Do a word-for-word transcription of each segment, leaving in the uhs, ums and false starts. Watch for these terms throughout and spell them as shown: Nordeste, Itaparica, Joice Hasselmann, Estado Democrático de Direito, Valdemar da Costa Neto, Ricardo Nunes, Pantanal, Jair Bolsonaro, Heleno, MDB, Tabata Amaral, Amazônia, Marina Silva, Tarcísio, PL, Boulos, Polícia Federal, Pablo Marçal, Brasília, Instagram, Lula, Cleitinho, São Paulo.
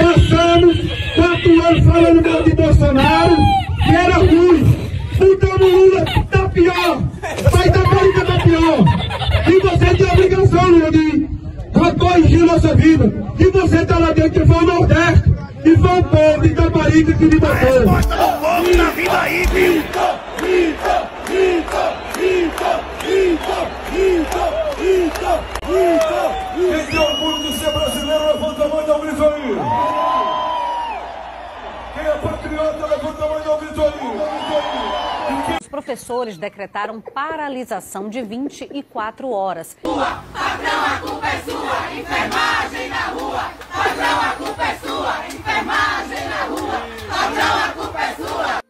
Passamos quatro anos falando mal de Bolsonaro, que era ruim. Botamos Lula, tá pior. Vai Itaparica, tá pior. E você tem a obrigação, Lula, de corrigir nossa vida. E você tá lá dentro, que foi o Nordeste, e foi o povo de Itaparica que lhe botou. A resposta do povo na vida aí, viu? Quem tem orgulho de ser brasileiro, levanta a mão e dá um grito aí. Quem é patriota, levanta a mão e dá um grito aí. Os professores decretaram paralisação de vinte e quatro horas. Sua, patrão, a culpa é sua, enfermagem na rua. Patrão, a culpa é sua, enfermagem na rua. Patrão, a culpa é sua.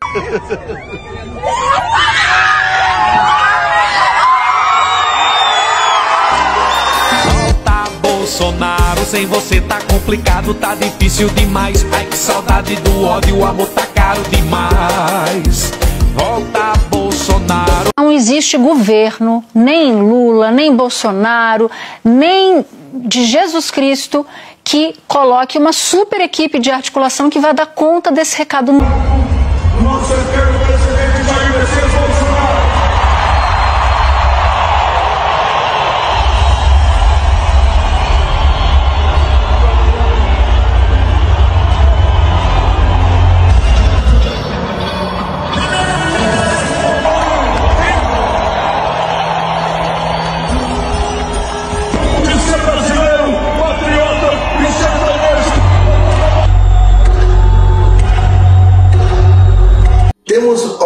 Bolsonaro, sem você tá complicado, tá difícil demais. Ai que saudade do ódio, o amor tá caro demais. Volta Bolsonaro. Não existe governo, nem Lula, nem Bolsonaro, nem de Jesus Cristo, que coloque uma super equipe de articulação que vai dar conta desse recado. Nossa,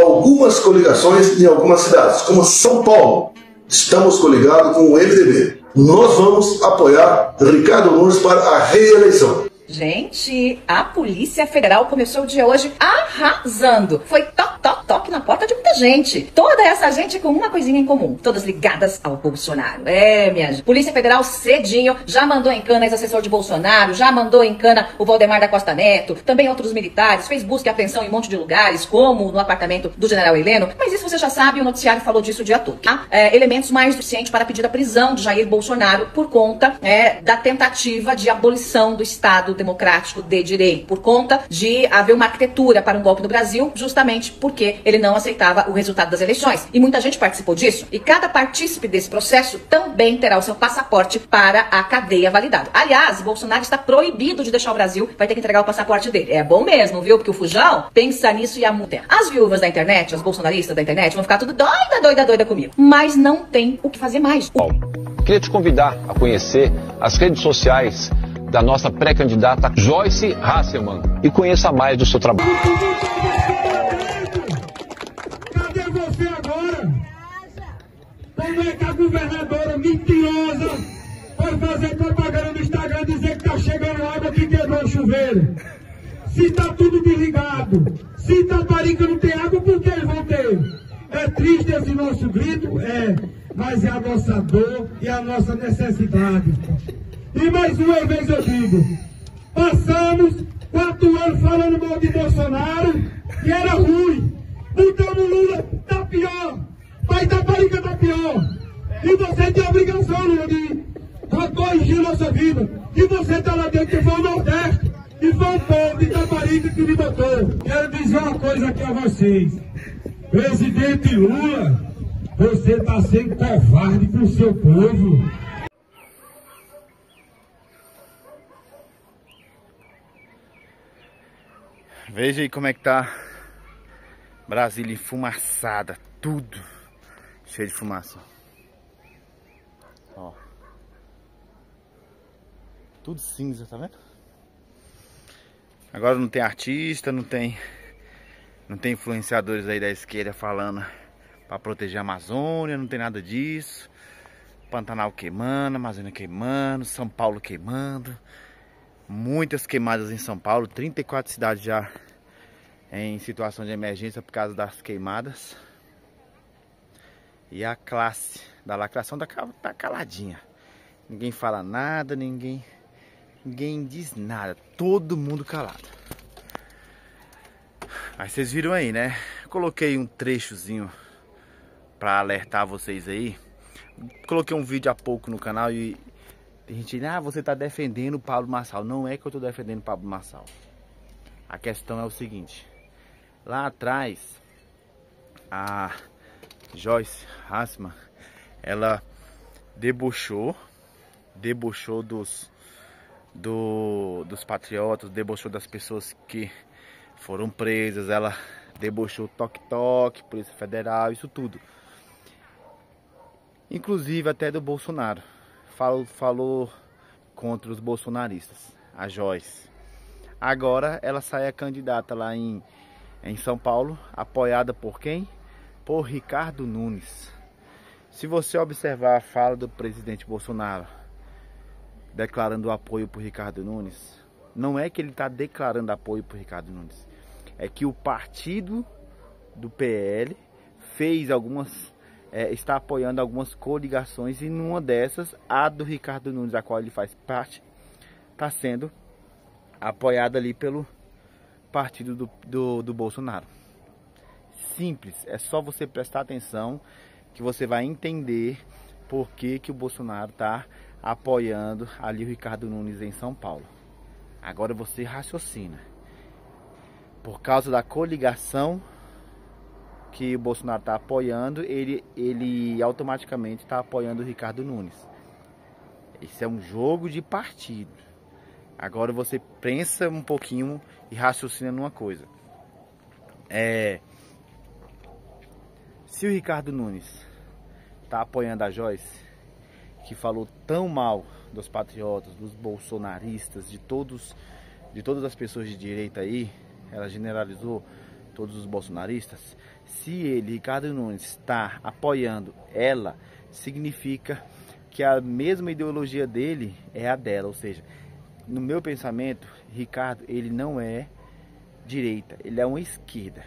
algumas coligações em algumas cidades, como São Paulo. Estamos coligados com o M D B. Nós vamos apoiar Ricardo Nunes para a reeleição. Gente, a Polícia Federal começou o dia hoje arrasando. Foi toque, toque, toque na porta de muita gente. Toda essa gente com uma coisinha em comum. Todas ligadas ao Bolsonaro. É, minha gente. Polícia Federal cedinho já mandou em cana ex-assessor de Bolsonaro, já mandou em cana o Valdemar da Costa Neto, também outros militares, fez busca e apreensão em um monte de lugares, como no apartamento do general Heleno. Mas isso você já sabe, o noticiário falou disso o dia todo. Há é, elementos mais suficientes para pedir a prisão de Jair Bolsonaro por conta é, da tentativa de abolição do Estado Democrático de Direito, por conta de haver uma arquitetura para um golpe no Brasil, justamente porque ele não aceitava o resultado das eleições. E muita gente participou disso, e cada partícipe desse processo também terá o seu passaporte para a cadeia validado. Aliás, Bolsonaro está proibido de deixar o Brasil, vai ter que entregar o passaporte dele. É bom mesmo, viu? Porque o Fujão pensa nisso e há muito tempo. As viúvas da internet, as bolsonaristas da internet, vão ficar tudo doida, doida, doida comigo. Mas não tem o que fazer mais. Queria te convidar a conhecer as redes sociais da nossa pré-candidata Joice Hasselmann e conheça mais do seu trabalho. Cadê você agora? Como é que a governadora mentirosa foi fazer propaganda no Instagram dizer que tá chegando água que quebrou o chuveiro? Se tá tudo desligado, se Itaparica não tem água, por que eles vão ter? É triste esse nosso grito? É, mas é a nossa dor e a nossa necessidade. E mais uma vez eu digo, passamos quatro anos falando mal de Bolsonaro, que era ruim. Botamos Lula, tá pior. Vai Itaparica, tá pior. E você tem a obrigação, Lula, de corrigir nossa vida. E você tá lá dentro, que foi o Nordeste, e foi o povo de Itaparica que lhe botou. Quero dizer uma coisa aqui a vocês. Presidente Lula, você tá sendo covarde com o seu povo. Veja aí como é que tá Brasília enfumaçada, tudo cheio de fumaça. Ó. Tudo cinza, tá vendo? Agora não tem artista, não tem não tem influenciadores aí da esquerda falando para proteger a Amazônia, não tem nada disso. Pantanal queimando, Amazônia queimando, São Paulo queimando. Muitas queimadas em São Paulo, trinta e quatro cidades já em situação de emergência por causa das queimadas. E a classe da lacração tá caladinha. Ninguém fala nada, ninguém, ninguém diz nada. Todo mundo calado. Aí vocês viram aí, né? Coloquei um trechozinho para alertar vocês aí. Coloquei um vídeo há pouco no canal e Tem gente, ah, você está defendendo o Pablo Marçal. Não é que eu estou defendendo o Pablo Marçal. A questão é o seguinte. Lá atrás, a Joice Hasselmann, ela debochou, debochou dos, do, dos patriotas, debochou das pessoas que foram presas, ela debochou toque-toque, Polícia Federal, isso tudo. Inclusive até do Bolsonaro. Falou, falou contra os bolsonaristas, a Joice. Agora ela sai a candidata lá em, em São Paulo, apoiada por quem? Por Ricardo Nunes. Se você observar a fala do presidente Bolsonaro declarando apoio por Ricardo Nunes, não é que ele está declarando apoio por Ricardo Nunes, é que o partido do P L fez algumas... É, está apoiando algumas coligações, e numa dessas, a do Ricardo Nunes, a qual ele faz parte, está sendo apoiada ali pelo partido do, do, do Bolsonaro. Simples, é só você prestar atenção que você vai entender por que, que o Bolsonaro está apoiando ali o Ricardo Nunes em São Paulo. Agora você raciocina. Por causa da coligação que o Bolsonaro está apoiando, ele, ele automaticamente está apoiando o Ricardo Nunes. Isso é um jogo de partido. Agora você pensa um pouquinho e raciocina numa coisa. É, se o Ricardo Nunes está apoiando a Joice, que falou tão mal dos patriotas, dos bolsonaristas, de, todos, de todas as pessoas de direita aí, ela generalizou todos os bolsonaristas. Se ele, Ricardo Nunes, está apoiando ela, significa que a mesma ideologia dele é a dela. Ou seja, no meu pensamento, Ricardo, ele não é direita, ele é uma esquerda.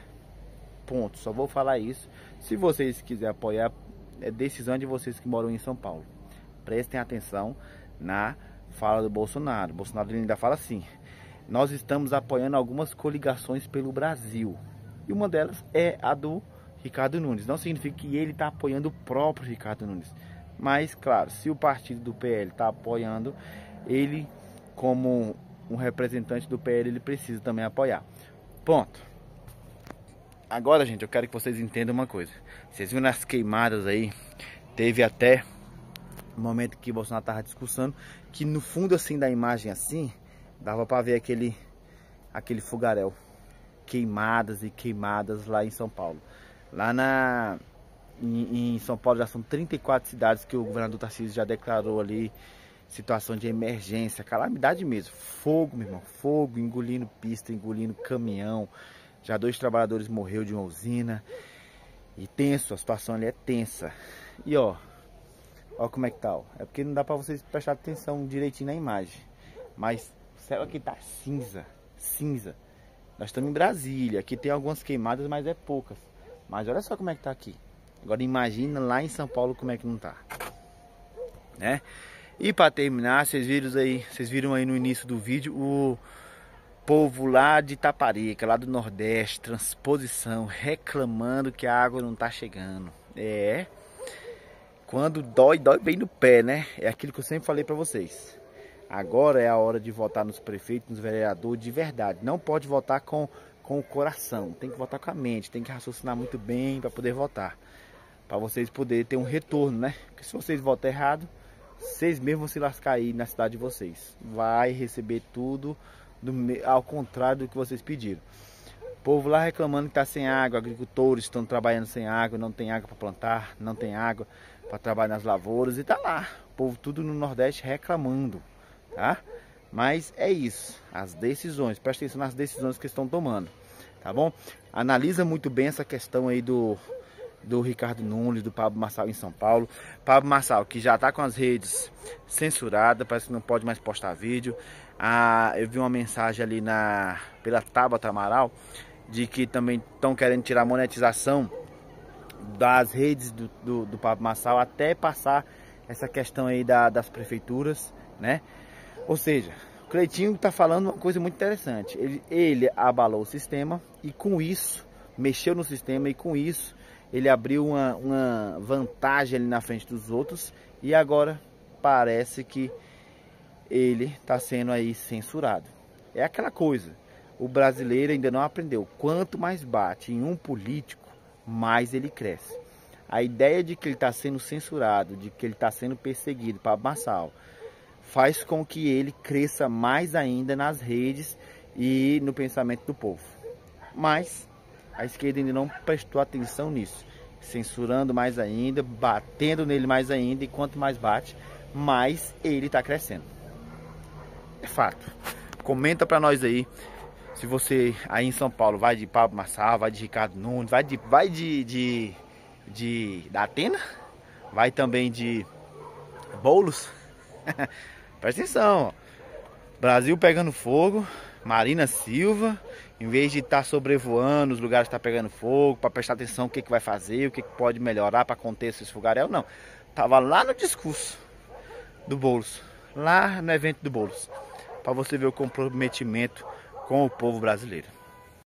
Ponto, só vou falar isso. Se vocês quiserem apoiar, é decisão de vocês que moram em São Paulo. Prestem atenção na fala do Bolsonaro. O Bolsonaro ainda fala assim: nós estamos apoiando algumas coligações pelo Brasil. E uma delas é a do Ricardo Nunes. Não significa que ele está apoiando o próprio Ricardo Nunes. Mas, claro, se o partido do P L está apoiando, ele, como um representante do P L, ele precisa também apoiar. Ponto. Agora, gente, eu quero que vocês entendam uma coisa. Vocês viram nas queimadas aí, teve até um momento que o Bolsonaro estava discursando, que no fundo, assim, da imagem assim, dava para ver aquele, aquele fogaréu. Queimadas e queimadas lá em São Paulo. Lá na, em, em São Paulo já são trinta e quatro cidades que o governador Tarcísio já declarou ali situação de emergência, calamidade mesmo. Fogo, meu irmão, fogo, engolindo pista, engolindo caminhão. Já dois trabalhadores morreram de uma usina. E tenso, a situação ali é tensa. E ó, ó como é que tá, ó. É porque não dá pra vocês prestar atenção direitinho na imagem. Mas o céu aqui tá cinza, cinza. Nós estamos em Brasília, aqui tem algumas queimadas, mas é poucas. Mas olha só como é que tá aqui. Agora imagina lá em São Paulo como é que não tá, né? E para terminar, vocês viram aí, vocês viram aí no início do vídeo o povo lá de Itaparica, lá do Nordeste, transposição, reclamando que a água não tá chegando. É. Quando dói, dói bem no pé, né? É aquilo que eu sempre falei para vocês. Agora é a hora de votar nos prefeitos, nos vereadores de verdade. Não pode votar com, com o coração, tem que votar com a mente, tem que raciocinar muito bem para poder votar. Para vocês poderem ter um retorno, né? Porque se vocês votarem errado, vocês mesmos vão se lascar aí na cidade de vocês. Vai receber tudo do, ao contrário do que vocês pediram. O povo lá reclamando que está sem água, agricultores estão trabalhando sem água, não tem água para plantar, não tem água para trabalhar nas lavouras, e tá lá. O povo tudo no Nordeste reclamando. Tá? Mas é isso, as decisões, presta atenção nas decisões que estão tomando, tá bom? Analisa muito bem essa questão aí do, do Ricardo Nunes, do Pablo Marçal em São Paulo. Pablo Marçal, que já tá com as redes censuradas, parece que não pode mais postar vídeo. Ah, eu vi uma mensagem ali na, pela Tabata Amaral, de que também estão querendo tirar a monetização das redes do, do, do Pablo Marçal, até passar essa questão aí da, das prefeituras, né? Ou seja, o Cleitinho está falando uma coisa muito interessante. Ele, ele abalou o sistema e com isso, mexeu no sistema e com isso, ele abriu uma, uma vantagem ali na frente dos outros. E agora parece que ele está sendo aí censurado. É aquela coisa, o brasileiro ainda não aprendeu. Quanto mais bate em um político, mais ele cresce. A ideia de que ele está sendo censurado, de que ele está sendo perseguido, Pablo Marçal, faz com que ele cresça mais ainda nas redes e no pensamento do povo. Mas a esquerda ainda não prestou atenção nisso, censurando mais ainda, batendo nele mais ainda, e quanto mais bate, mais ele está crescendo. É fato. Comenta para nós aí, se você aí em São Paulo vai de Pablo Marçal, vai de Ricardo Nunes, vai de... Vai de, de... De, da Atena, vai também de Boulos. Presta atenção, ó. Brasil pegando fogo, Marina Silva, em vez de estar tá sobrevoando os lugares que está pegando fogo, para prestar atenção o que, que vai fazer, o que, que pode melhorar para conter esses fogaréus, não. Tava lá no discurso do Boulos, lá no evento do Boulos, para você ver o comprometimento com o povo brasileiro.